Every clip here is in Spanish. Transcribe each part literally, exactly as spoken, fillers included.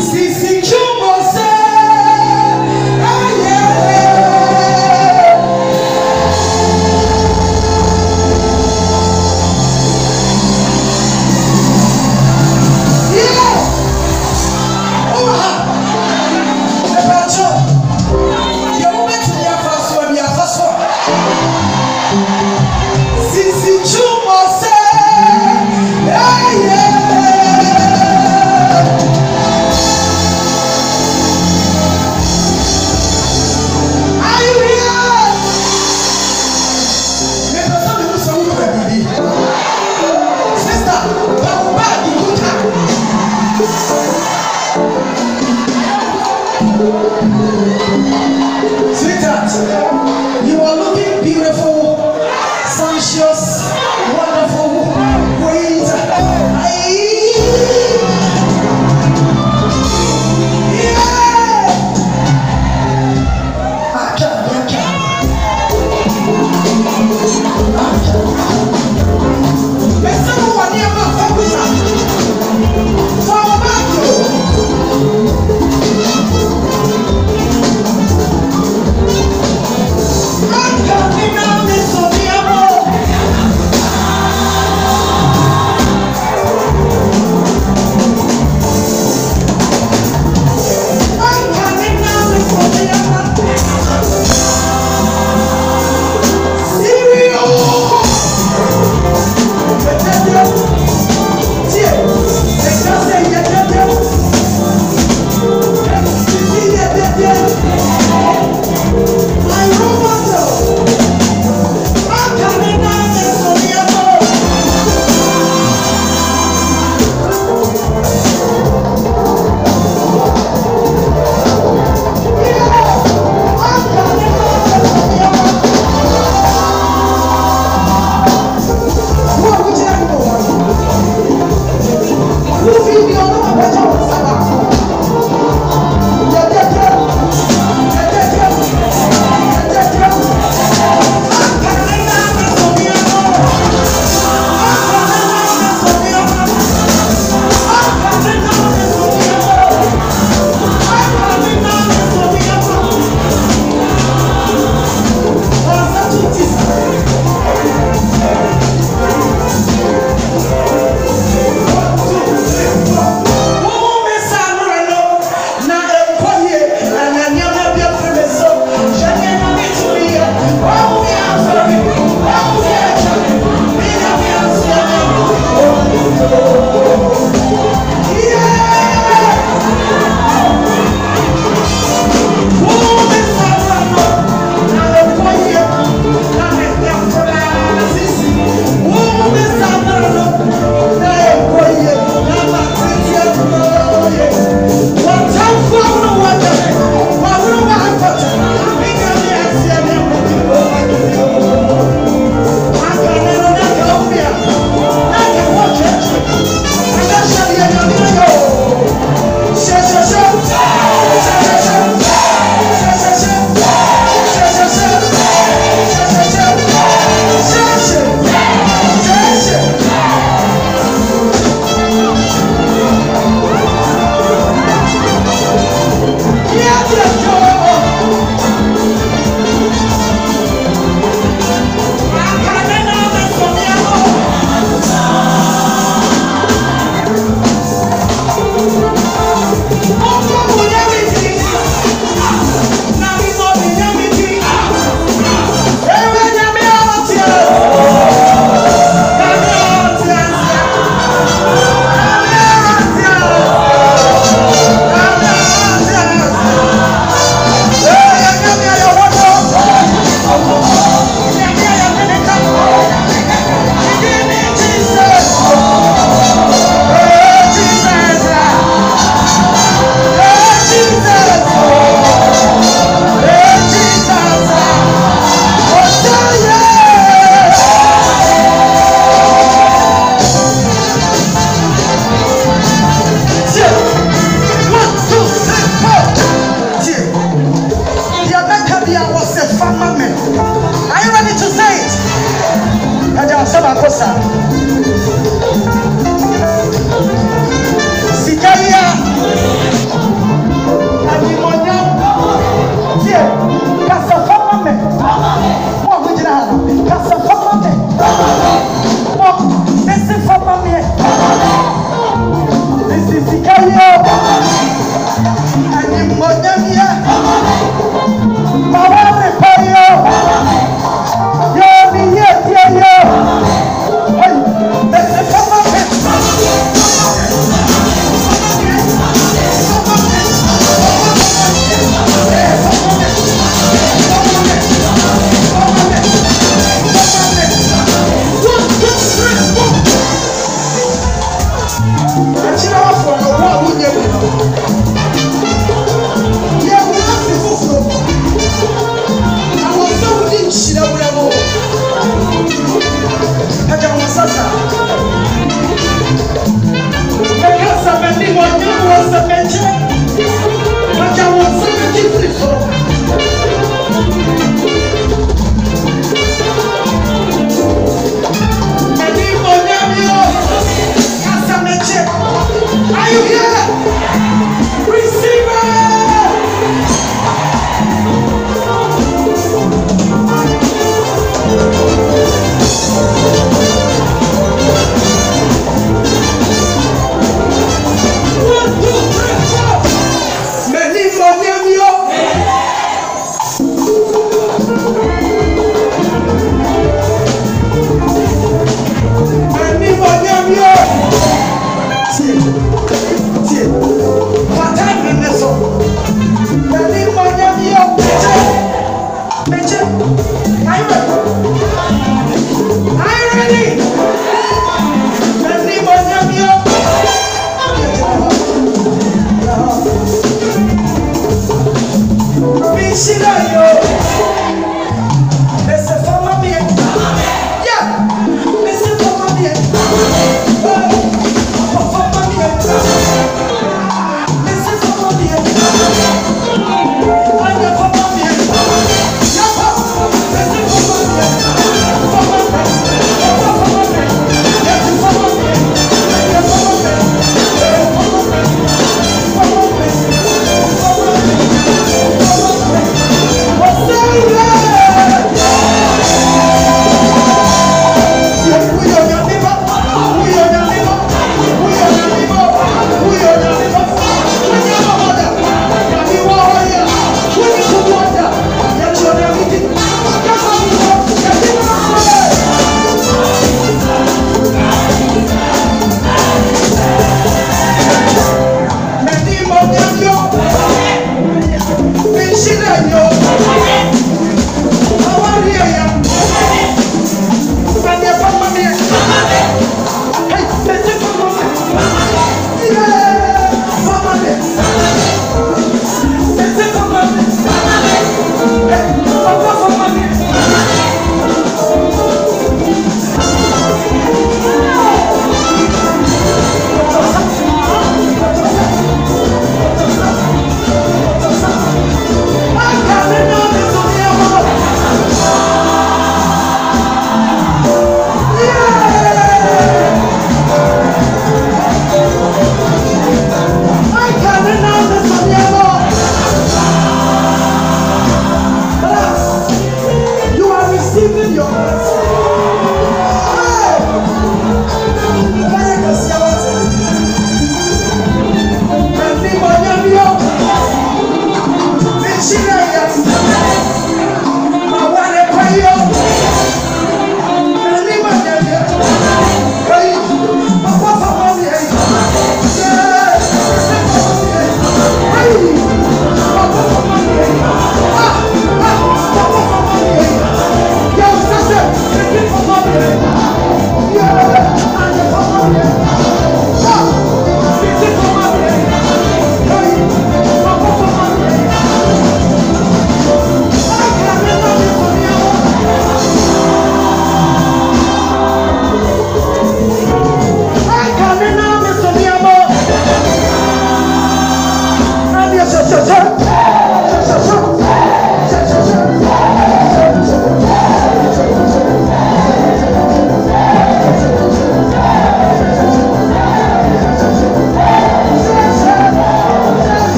Since you must say, yeah, yeah.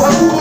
Ahora no,